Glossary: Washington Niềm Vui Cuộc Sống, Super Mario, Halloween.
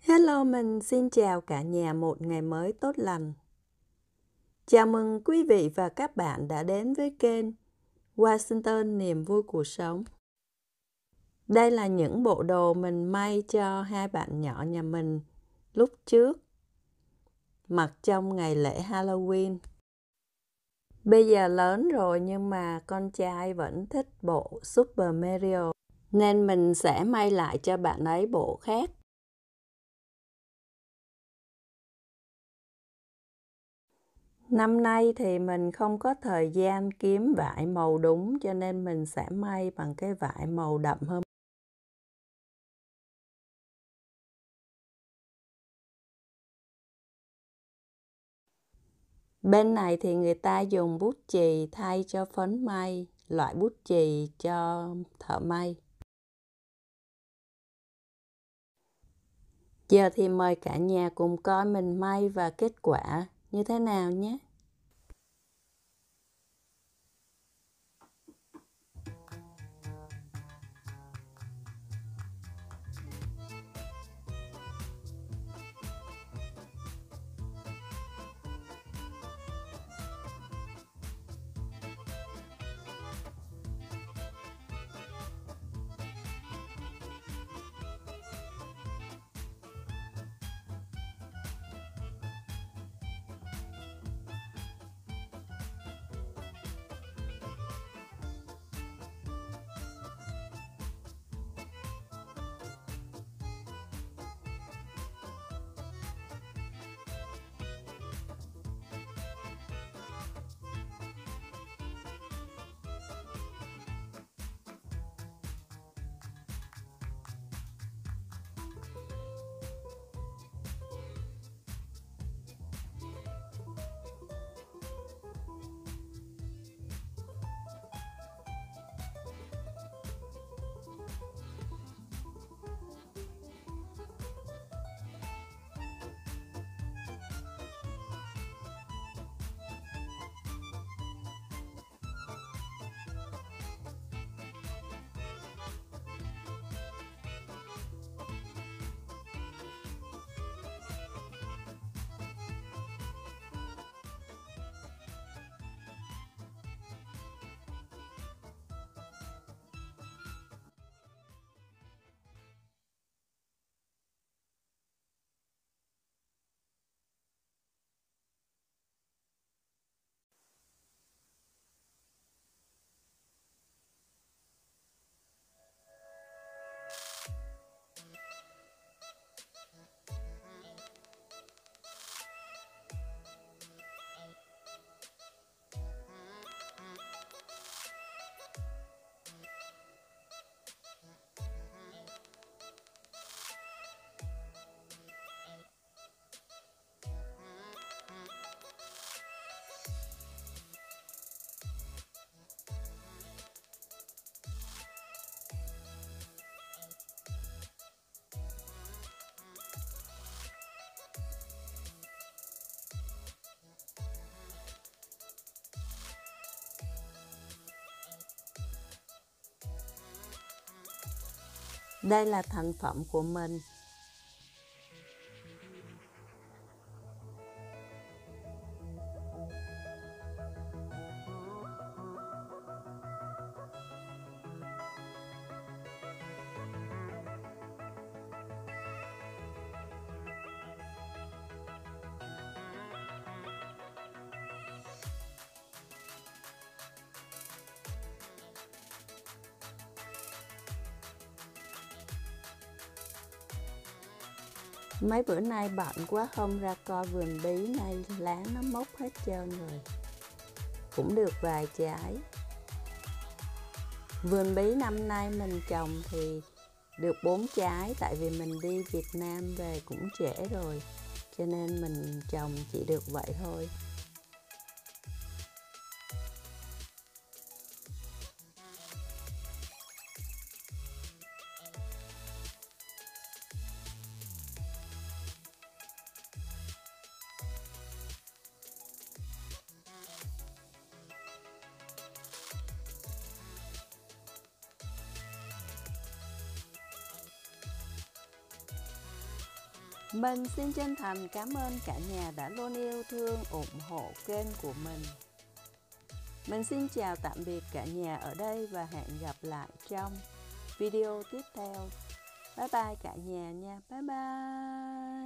Hello, mình xin chào cả nhà một ngày mới tốt lành. Chào mừng quý vị và các bạn đã đến với kênh Washington Niềm Vui Cuộc Sống. Đây là những bộ đồ mình may cho hai bạn nhỏ nhà mình lúc trước, mặc trong ngày lễ Halloween. Bây giờ lớn rồi nhưng mà con trai vẫn thích bộ Super Mario, nên mình sẽ may lại cho bạn ấy bộ khác. Năm nay thì mình không có thời gian kiếm vải màu đúng, cho nên mình sẽ may bằng cái vải màu đậm hơn. Bên này thì người ta dùng bút chì thay cho phấn may, loại bút chì cho thợ may. Giờ thì mời cả nhà cùng coi mình may và kết quả như thế nào nhé. Đây là thành phẩm của mình. Mấy bữa nay bận quá không ra coi vườn bí này, lá nó mốc hết trơn rồi. Cũng được vài trái. Vườn bí năm nay mình trồng thì được 4 trái, tại vì mình đi Việt Nam về cũng trễ rồi, cho nên mình trồng chỉ được vậy thôi. Mình xin chân thành cảm ơn cả nhà đã luôn yêu thương, ủng hộ kênh của mình. Mình xin chào tạm biệt cả nhà ở đây và hẹn gặp lại trong video tiếp theo. Bye bye cả nhà nha. Bye bye.